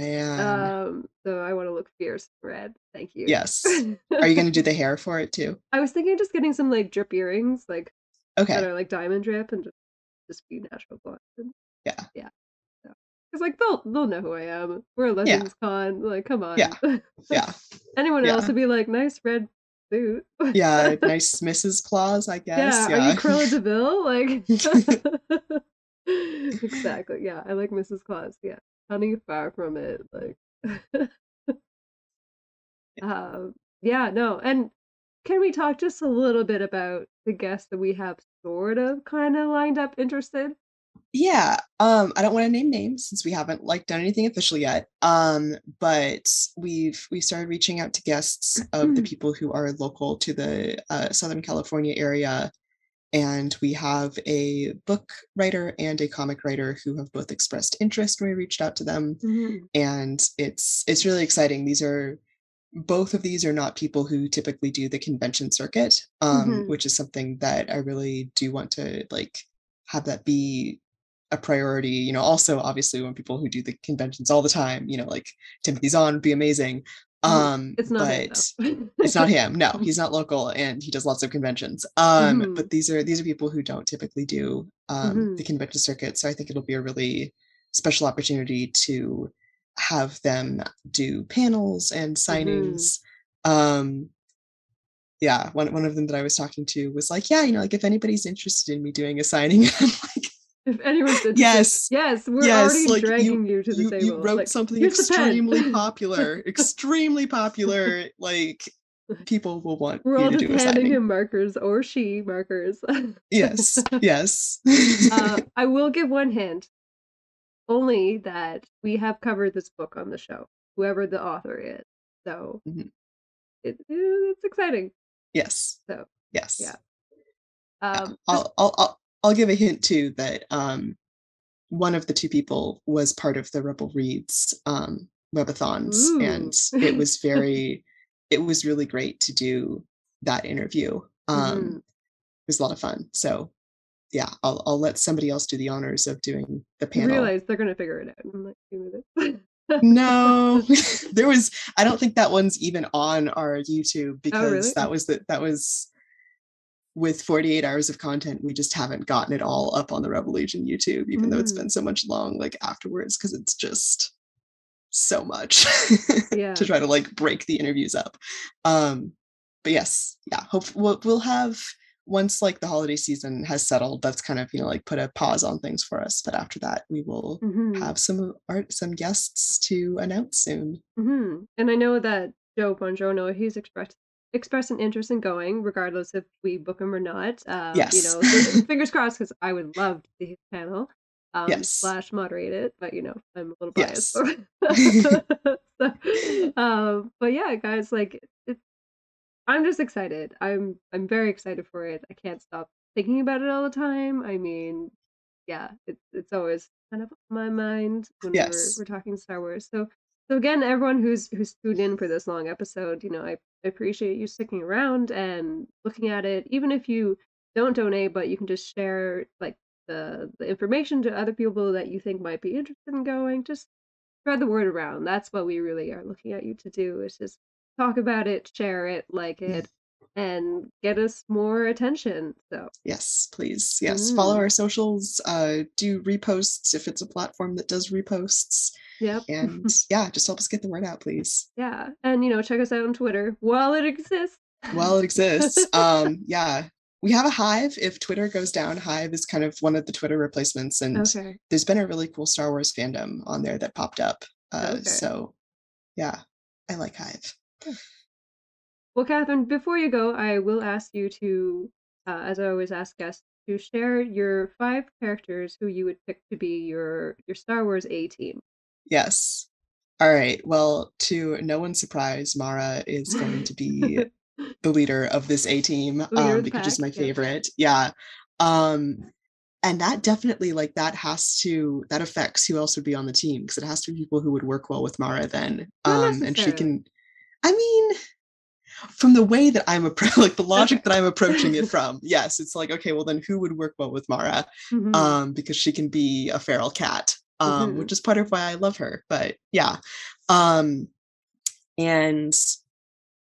So I want to look fierce and red. Thank you. Yes. Are you going to do the hair for it too? I was thinking just getting some drip earrings, that are diamond drip, and just be natural blonde. Yeah. So, cause they'll know who I am. We're a Legends Con. Come on. Yeah. Anyone else would be nice red suit. Yeah, nice Mrs. Claus, I guess. Yeah. Are you Cruella de Vil? Exactly. Yeah, I like Mrs. Claus. Yeah. Running far from it, And can we talk just a little bit about the guests that we have sort of kind of lined up, interested? Yeah, I don't want to name names since we haven't done anything official yet. But we started reaching out to guests of the people who are local to the Southern California area. And we have a book writer and a comic writer who have both expressed interest when we reached out to them. Mm-hmm. And it's really exciting. Both of these are not people who typically do the convention circuit, which is something that I really do want to have that be a priority. Also, obviously, when people who do the conventions all the time, Timothy Zahn would be amazing. It's not him, it's not him. No, he's not local and he does lots of conventions. But these are people who don't typically do the convention circuit. So I think it'll be a really special opportunity to have them do panels and signings. One of them that I was talking to was if anybody's interested in me doing a signing, I'm if anyone's interested, yes, we're already dragging you to the table. You wrote something extremely popular. People will want you to do a signing. We're all just handing him markers or she markers. Yes. I will give one hint, only that we have covered this book on the show, whoever the author is. So it's exciting. Yes. So yes. Yeah. I'll give a hint too that one of the two people was part of the Rebel Reads webathons. Ooh. And it was really great to do that interview. It was a lot of fun. So yeah, I'll let somebody else do the honors of doing the panel. I realize they're going to figure it out. I'm like, you know this. No, I don't think that one's even on our YouTube because that was with 48 hours of content, we just haven't gotten it all up on the Rebel Legion YouTube, even though it's been so much long, afterwards, because it's just so much to try to break the interviews up. But yes, yeah, hopefully we'll have once like the holiday season has settled, that's kind of, you know, like put a pause on things for us. But after that, we will have some guests to announce soon. Mm-hmm. And I know that Joe Bongiorno, he's expressed an interest in going, regardless if we book him or not. Yes. You know, so fingers crossed, because I would love to see his panel. Yes. Slash moderate it, but you know, I'm a little biased. Yes. So, but yeah, guys, like I'm just excited. I'm very excited for it. I can't stop thinking about it all the time. I mean, yeah, it's always kind of on my mind whenever we're talking Star Wars. So again, everyone who's tuned in for this long episode, you know, I appreciate you sticking around and looking at it. Even if you don't donate, but you can just share like the information to other people that you think might be interested in going, just spread the word around. That's what we really are looking at you to do, is just talk about it, share it, like it, and get us more attention. So yes, please. Yes. Follow our socials, do reposts if it's a platform that does reposts. Yep. And yeah, just help us get the word out, please. Yeah. And you know, check us out on Twitter while it exists. Yeah. We have a Hive. If Twitter goes down, Hive is kind of one of the Twitter replacements. And there's been a really cool Star Wars fandom on there that popped up. So yeah, I like Hive. Well, Catherine, before you go, I will ask you to, as I always ask guests, to share your 5 characters who you would pick to be your Star Wars A-team. Yes. All right. Well, to no one's surprise, Mara is going to be the leader of this A-team, because she's my favorite. Yeah. And that definitely, like, that affects who else would be on the team, because it has to be people who would work well with Mara then. And she can, I mean, from the way that I'm the logic that I'm approaching it from, yes, it's like, okay, well then who would work well with Mara? Because she can be a feral cat, which is part of why I love her. But yeah. And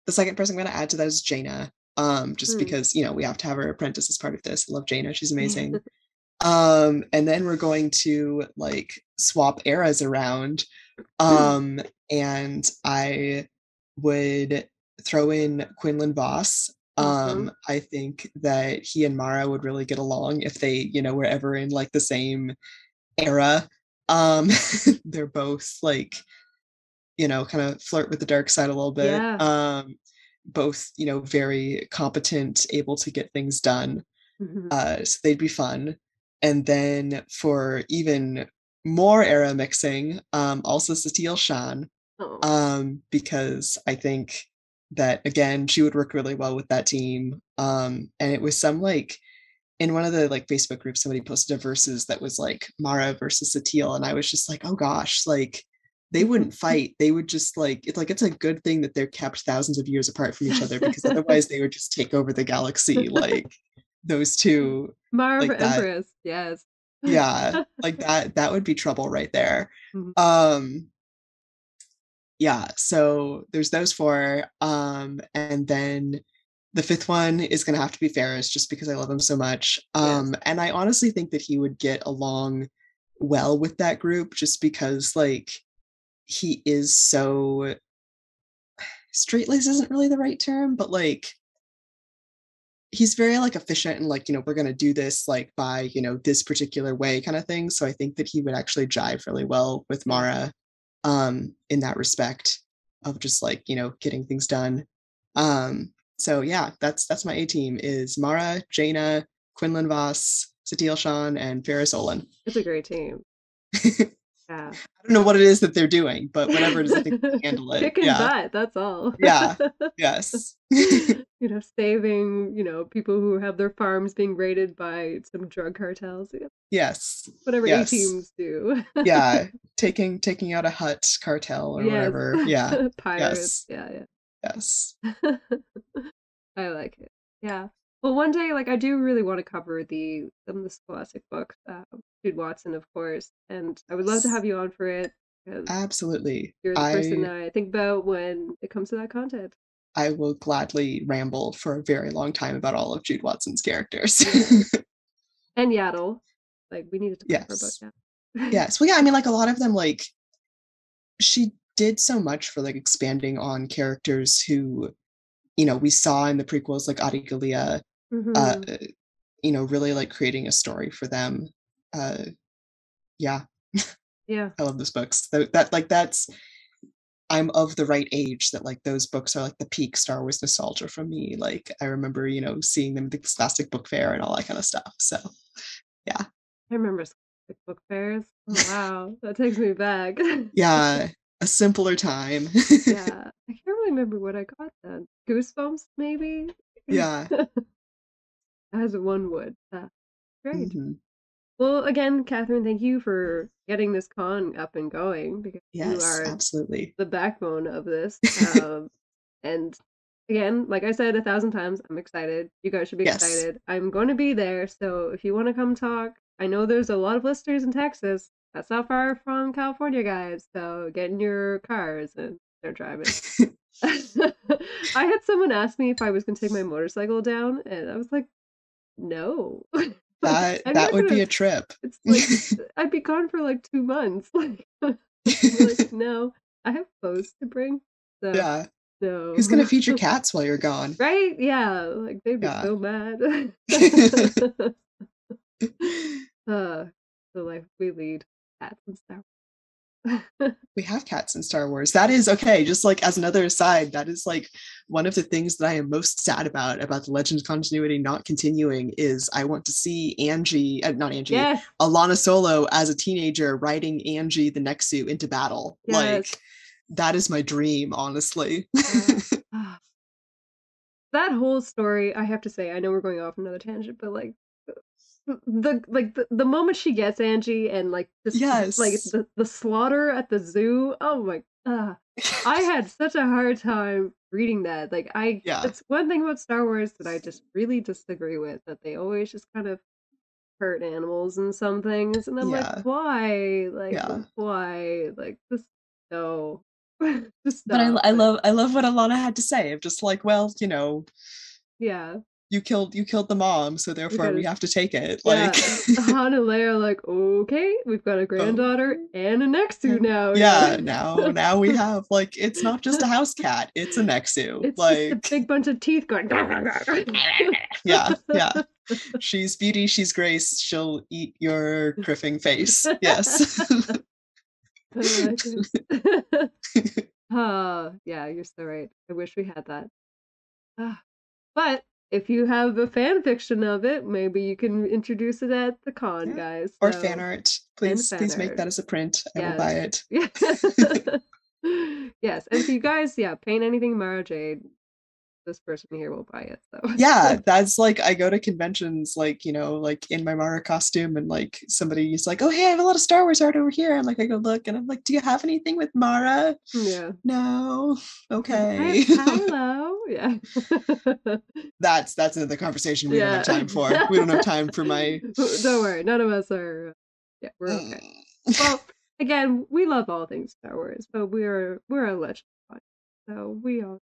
the second person I'm going to add to that is Jaina, just because, you know, we have to have her apprentice as part of this. I love Jaina. She's amazing. And then we're going to, like, swap eras around. And I would throw in Quinlan Voss. I think that he and Mara would really get along if they, you know, were ever in, like, the same era. They're both, like, you know, kind of flirt with the dark side a little bit. Yeah. Both, you know, very competent, able to get things done. So they'd be fun. And then for even more era mixing, also Satil Shan, because I think that, again, she would work really well with that team. And it was some, like, in one of the, like, Facebook groups, somebody posted a versus that was like Mara versus Satil. And I was just like, oh gosh, like, they wouldn't fight. They would just, like, it's a good thing that they're kept thousands of years apart from each other, because otherwise they would just take over the galaxy. Like, those two, Mara, like, for that, Empress, yes. Yeah, like that would be trouble right there. Yeah, so there's those 4. And then the 5th one is gonna have to be Ferus, just because I love him so much. And I honestly think that he would get along well with that group, just because, like, he is so straight-laced isn't really the right term, but, like, he's very, like, efficient and, like, you know, we're going to do this, like, by, you know, this particular way kind of thing. So I think that he would actually jive really well with Mara, in that respect of just, like, you know, getting things done. So yeah, that's my A-team, is Mara, Jaina, Quinlan Voss, Satil Shan, and Ferus Olin. It's a great team. Yeah. I don't know what it is that they're doing, but whatever it is, I think they handle it. Kick and butt, that's all. Yeah. Yes. You know, saving, you know, people who have their farms being raided by some drug cartels. You know, yes. Whatever A-teams do. Yeah. Taking out a hut cartel or whatever. Yeah. Pirates. Yes. Yeah. Yes. I like it. Yeah. Well, one day, like, I do really want to cover the Scholastic books, Jude Watson, of course, and I would love to have you on for it. Absolutely. You're the person that I think about when it comes to that content. I will gladly ramble for a very long time about all of Jude Watson's characters. And Yaddle. Like, we needed to cover about Yaddle. Yes. Well, yeah, I mean, like, a lot of them, like, she did so much for, like, expanding on characters who, you know, we saw in the prequels, like Adi Gallia, mm-hmm. You know, really like creating a story for them. Yeah. Yeah. I love those books. That like that's, I'm of the right age that like those books are like the peak Star Wars nostalgia for me. Like I remember, you know, seeing them at the Scholastic Book Fair and all that kind of stuff. So yeah. I remember Scholastic Book Fairs. Oh, wow. That takes me back. Yeah. A simpler time. Yeah. I can't really remember what I got then. Goosebumps maybe? Yeah. As one would. Great. Mm-hmm. Well, again, Catherine, thank you for getting this con up and going, because yes, you are absolutely the backbone of this. And again, like I said 1,000 times, I'm excited. You guys should be excited. I'm going to be there. So if you want to come talk, I know there's a lot of listeners in Texas. That's not far from California, guys. So get in your cars and start driving. I had someone ask me if I was going to take my motorcycle down, and I was like, no. That would be a trip. It's like, I'd be gone for like 2 months. Like, no, I have clothes to bring. So, yeah. No. Who's gonna feed your cats while you're gone? Right? Yeah. Like they'd be so mad. The life we lead, cats and Star Wars. We have cats in Star Wars. That is okay. Just like as another aside, that is like one of the things that I am most sad about the Legends continuity not continuing is I want to see Alana Solo as a teenager riding Angie the Nexu into battle. Yes. Like that is my dream, honestly. That whole story, I have to say, I know we're going off another tangent, but like the moment she gets Angie and like this, like the slaughter at the zoo. Oh my god. I had such a hard time reading that. Like it's one thing about Star Wars that I just really disagree with, that they always just kind of hurt animals and some things, and I'm like, why? Like why? Like this no. Just but I love what Alana had to say of just like, well, you know. Yeah. You killed the mom, so therefore we have to take it. Like Han and Leia, like, okay, we've got a granddaughter and a Nexu now. Yeah, now we have like it's not just a house cat, it's a Nexu. It's like just a big bunch of teeth going. Yeah. She's beauty, she's grace, she'll eat your griffing face. Yes. Yeah, you're so right. I wish we had that. But if you have a fan fiction of it, maybe you can introduce it at the con, guys. So, or fan art. Please make that as a print. I will buy it. Yeah. Yes. And if you guys, paint anything Mara Jade, this person here will buy it. So yeah, that's like, I go to conventions, like, you know, like in my Mara costume, and like somebody's like, oh, hey, I have a lot of Star Wars art over here. And like, I go look and I'm like, do you have anything with Mara? Yeah. No. Okay. Hello. Yeah. That's another conversation we don't have time for. We don't have time for my Don't worry, none of us are we're okay. Well, again, we love all things Star Wars, but we're a legend. So we all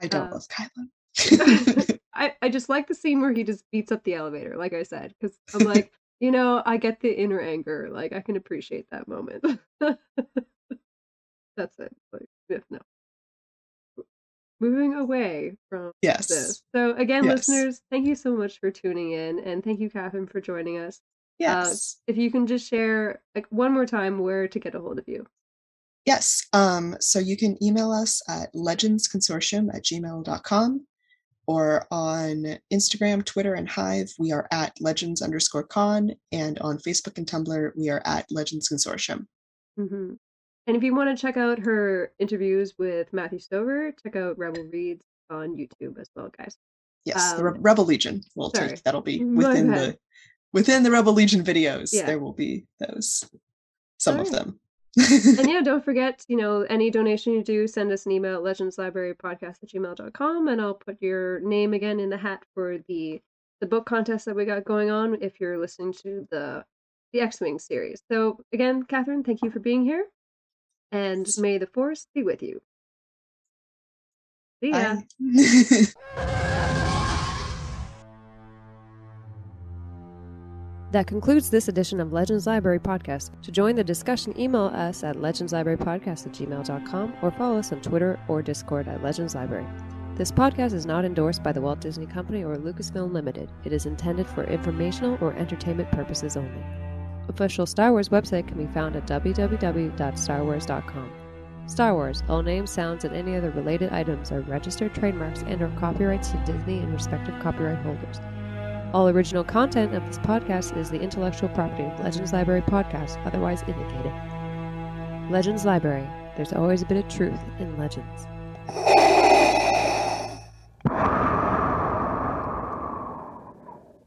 I don't love Kylo. I just like the scene where he just beats up the elevator, like I said, because I'm like, you know, I get the inner anger. Like I can appreciate that moment. That's it. Like no. Moving away from this. So again, listeners, thank you so much for tuning in, and thank you, Catherine, for joining us. Yes. If you can just share like one more time where to get a hold of you. Yes. So you can email us at legendsconsortium@gmail.com, or on Instagram, Twitter, and Hive, we are at legends_con, and on Facebook and Tumblr, we are at Legends Consortium. Mm-hmm. And if you want to check out her interviews with Matthew Stover, check out Rebel Reads on YouTube as well, guys. Yes, the Rebel Legion. That'll be within the Rebel Legion videos. Yeah. There will be those, of them. And don't forget, you know, any donation you do, send us an email at legendslibrarypodcast@gmail.com, and I'll put your name again in the hat for the book contest that we got going on if you're listening to the X-Wing series. So again, Catherine, thank you for being here. And may the Force be with you. See ya. That concludes this edition of Legends Library Podcast. To join the discussion, email us at legendslibrarypodcast@gmail.com, or follow us on Twitter or Discord at Legends Library. This podcast is not endorsed by the Walt Disney Company or Lucasfilm Limited. It is intended for informational or entertainment purposes only. Official Star Wars website can be found at www.starwars.com. Star Wars, all names, sounds, and any other related items are registered trademarks and are copyrights to Disney and respective copyright holders. All original content of this podcast is the intellectual property of Legends Library Podcast, otherwise indicated. Legends Library. There's always a bit of truth in legends.